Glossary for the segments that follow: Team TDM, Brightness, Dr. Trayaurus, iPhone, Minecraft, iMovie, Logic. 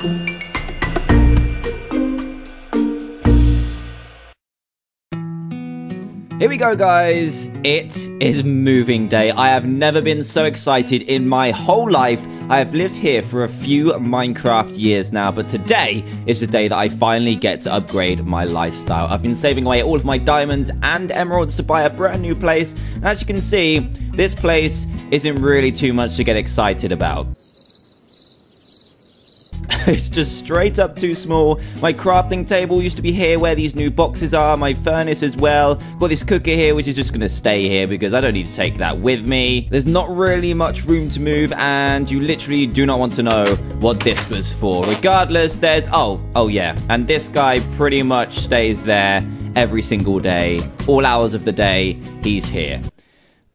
Here we go, guys. It is moving day. I have never been so excited in my whole life. I have lived here for a few Minecraft years now, but today is the day that I finally get to upgrade my lifestyle. I've been saving away all of my diamonds and emeralds to buy a brand new place, and as you can see, this place isn't really too much to get excited about. It's just straight up too small. My crafting table used to be here where these new boxes are. My furnace as well. Got this cooker here, which is just going to stay here because I don't need to take that with me. There's not really much room to move, and you literally do not want to know what this was for. Regardless, there's... Oh yeah. And this guy pretty much stays there every single day. All hours of the day, he's here.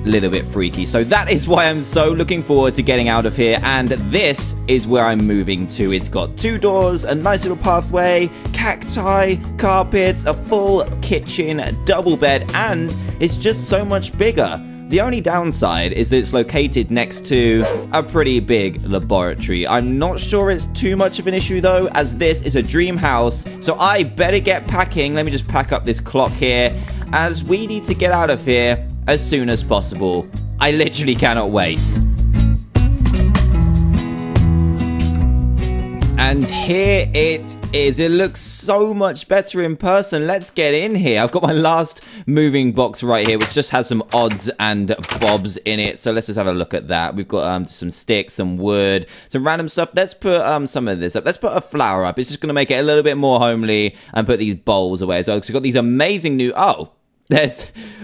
Little bit freaky. So that is why I'm so looking forward to getting out of here, and this is where I'm moving to. It's got two doors, a nice little pathway, cacti, carpets, a full kitchen, a double bed, and it's just so much bigger. The only downside is that it's located next to a pretty big laboratory. I'm not sure it's too much of an issue though, as this is a dream house, so I better get packing. Let me just pack up this clock here, as we need to get out of here as soon as possible. I literally cannot wait. And here it is. It looks so much better in person. Let's get in here. I've got my last moving box right here, which just has some odds and bobs in it. So let's just have a look at that. We've got some sticks, some wood, some random stuff. Let's put some of this up. Let's put a flower up. It's just going to make it a little bit more homely, and put these bowls away as well. So we've got these amazing new...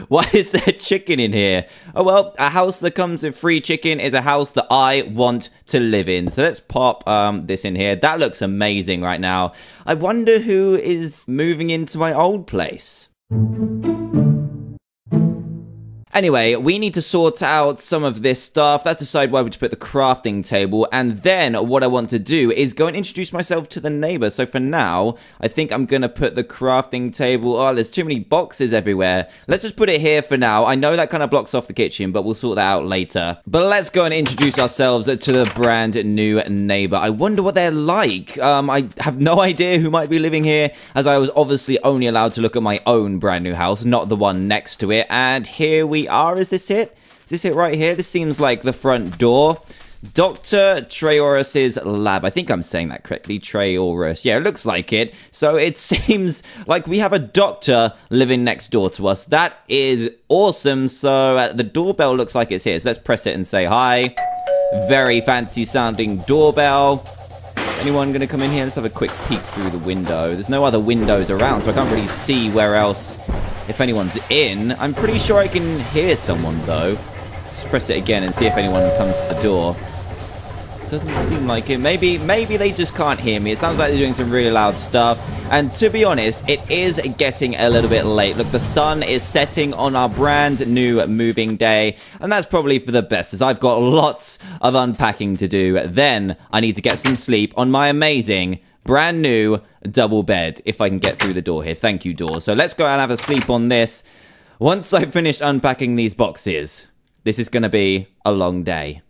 why is there chicken in here? Oh, well, a house that comes with free chicken is a house that I want to live in. So let's pop this in here. That looks amazing right now. I wonder who is moving into my old place. Anyway, we need to sort out some of this stuff. Let's decide where we put the crafting table. And then what I want to do is go and introduce myself to the neighbor. So for now, I think I'm going to put the crafting table. Oh, there's too many boxes everywhere. Let's just put it here for now. I know that kind of blocks off the kitchen, but we'll sort that out later. But let's go and introduce ourselves to the brand new neighbor. I wonder what they're like. I have no idea who might be living here, as I was obviously only allowed to look at my own brand new house, not the one next to it. And here we are. Is this it? Is this it right here? This seems like the front door. Dr. Trayaurus's lab. I think I'm saying that correctly. Trayaurus. Yeah, it looks like it. So it seems like we have a doctor living next door to us. That is awesome. So the doorbell looks like it's here. So let's press it and say hi. Very fancy sounding doorbell. Anyone going to come in here? Let's have a quick peek through the window. There's no other windows around, so I can't really see where else... if anyone's in. I'm pretty sure I can hear someone, though. Just press it again and see if anyone comes to the door. Doesn't seem like it. Maybe they just can't hear me. It sounds like they're doing some really loud stuff. And to be honest, it is getting a little bit late. Look, the sun is setting on our brand new moving day. And that's probably for the best, as I've got lots of unpacking to do. Then I need to get some sleep on my amazing... brand new double bed, if I can get through the door here. Thank you, door. So let's go and have a sleep on this. Once I've finished unpacking these boxes, this is going to be a long day.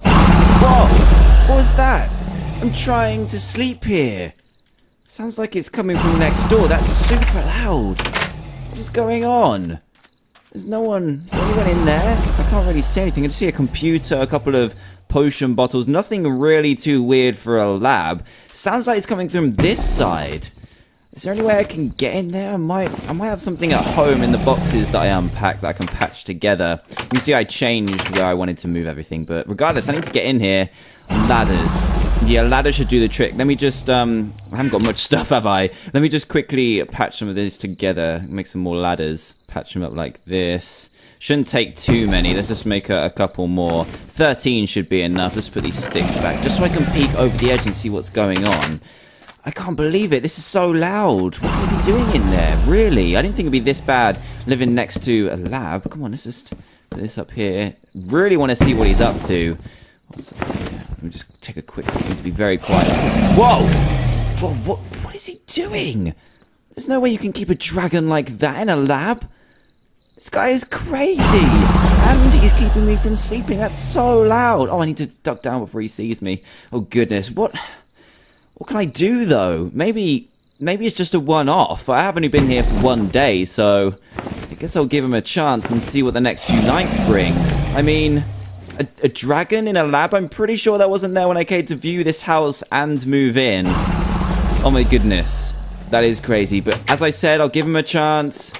Whoa! What was that? I'm trying to sleep here. Sounds like it's coming from next door. That's super loud. What is going on? There's no one. Is there anyone in there? I can't really see anything. I just see a computer, a couple of potion bottles. Nothing really too weird for a lab. Sounds like it's coming from this side. Is there any way I can get in there? I might have something at home in the boxes that I unpacked that I can patch together. You can see I changed where I wanted to move everything, but regardless, I need to get in here. Ladders. Yeah, ladder should do the trick. Let me just, I haven't got much stuff, have I? Let me just quickly patch some of these together. Make some more ladders. Patch them up like this. Shouldn't take too many. Let's just make a couple more. 13 should be enough. Let's put these sticks back just so I can peek over the edge and see what's going on. I can't believe it. This is so loud. What can I be doing in there? Really? I didn't think it'd be this bad living next to a lab. Come on, let's just put this up here. Really want to see what he's up to. What's up here? Let me just take a quick... I need to be very quiet. Whoa! Whoa, what is he doing? There's no way you can keep a dragon like that in a lab. This guy is crazy and You're keeping me from sleeping. That's so loud. Oh, I need to duck down before he sees me. Oh, goodness. What can I do, though? Maybe it's just a one-off. I have only been here for 1 day, so I guess I'll give him a chance and see what the next few nights bring. I mean, a dragon in a lab? I'm pretty sure that wasn't there when I came to view this house and move in. Oh, my goodness. That is crazy. But as I said, I'll give him a chance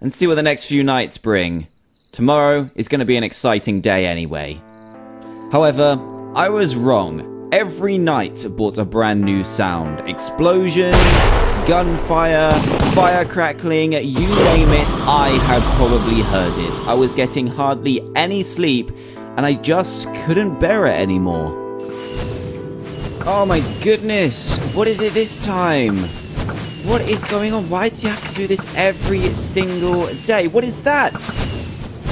and see what the next few nights bring. Tomorrow is going to be an exciting day anyway. However, I was wrong. Every night brought a brand new sound. Explosions, gunfire, fire crackling, you name it, I had probably heard it. I was getting hardly any sleep, and I just couldn't bear it anymore. Oh my goodness, what is it this time? What is going on? Why do you have to do this every single day? What is that?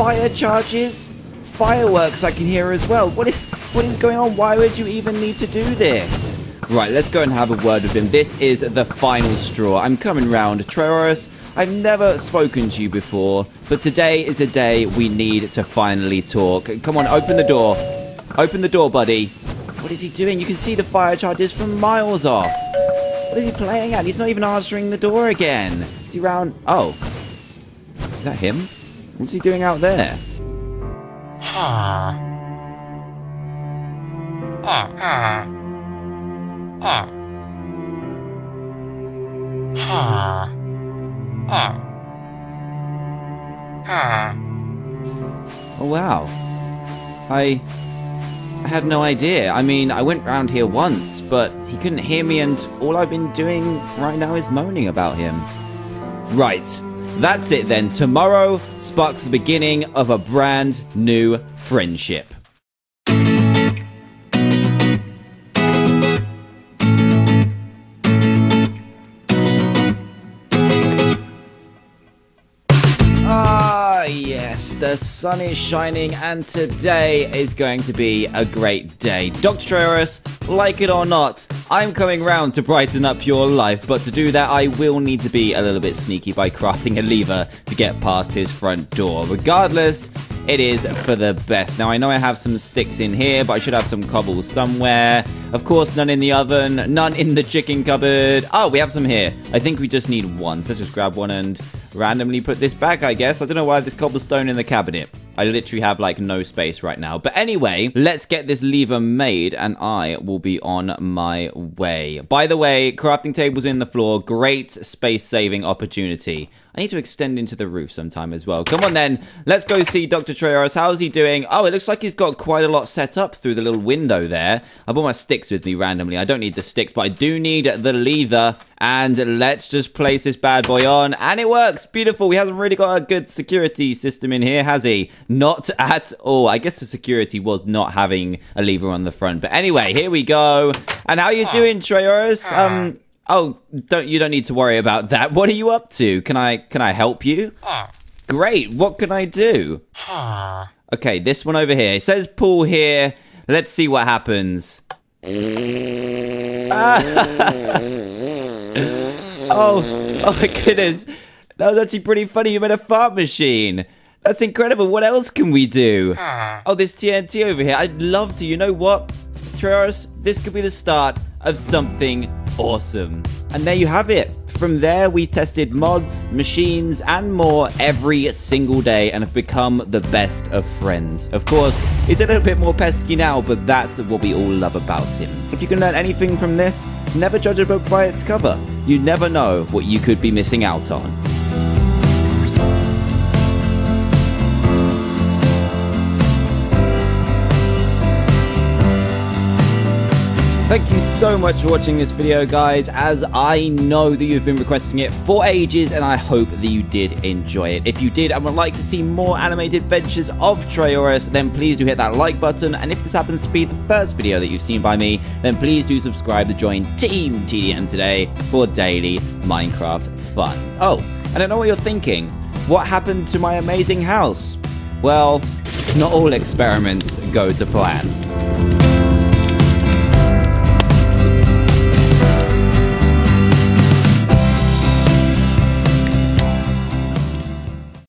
Fire charges, fireworks I can hear as well. What is going on? Why would you even need to do this? Right, let's go and have a word with him. This is the final straw. I'm coming round. Trayaurus, I've never spoken to you before, but today is a day we need to finally talk. Come on, open the door. Open the door, buddy. What is he doing? You can see the fire charges from miles off. What is he playing at? He's not even answering the door again. Is he round? Oh. Is that him? What's he doing out there? Oh wow. I had no idea. I mean, I went round here once, but he couldn't hear me, and all I've been doing right now is moaning about him. Right. That's it then. Tomorrow sparks the beginning of a brand new friendship. Ah, yes, the sun is shining and today is going to be a great day. Dr. Trayaurus, like it or not, I'm coming round to brighten up your life, but to do that I will need to be a little bit sneaky by crafting a lever to get past his front door. Regardless, it is for the best. Now I know I have some sticks in here, but I should have some cobble somewhere. Of course, none in the oven, none in the chicken cupboard. Oh, we have some here. I think we just need one, so let's just grab one and randomly put this back, I guess. I don't know why this cobblestone in the cabinet. I literally have, like, no space right now. But anyway, let's get this lever made, and I will be on my way. By the way, crafting tables in the floor. Great space-saving opportunity. I need to extend into the roof sometime as well. Come on, then. Let's go see Dr. Trayaurus. How's he doing? Oh, it looks like he's got quite a lot set up through the little window there. I brought my sticks with me randomly. I don't need the sticks, but I do need the lever. And let's just place this bad boy on. And it works. Beautiful. He hasn't really got a good security system in here, has he? Not at all. I guess the security was not having a lever on the front. But anyway, here we go. And how you doing, Trayaurus? Oh, you don't need to worry about that. What are you up to? Can I help you? Great. What can I do? Okay, this one over here. It says pull here. Let's see what happens. Oh my goodness. That was actually pretty funny. You made a fart machine. That's incredible. What else can we do? Oh, this TNT over here. I'd love to. You know what, Trayaurus? This could be the start of something awesome. And there you have it. From there, we tested mods, machines, and more every single day and have become the best of friends. Of course, it's a little bit more pesky now, but that's what we all love about him. If you can learn anything from this, never judge a book by its cover. You never know what you could be missing out on. Thank you so much for watching this video, guys, as I know that you've been requesting it for ages, and I hope that you did enjoy it. If you did and would like to see more animated adventures of Trayaurus, then please do hit that like button, and if this happens to be the first video that you've seen by me, then please do subscribe to join Team TDM today for daily Minecraft fun. Oh, and I know what you're thinking. What happened to my amazing house? Well, not all experiments go to plan.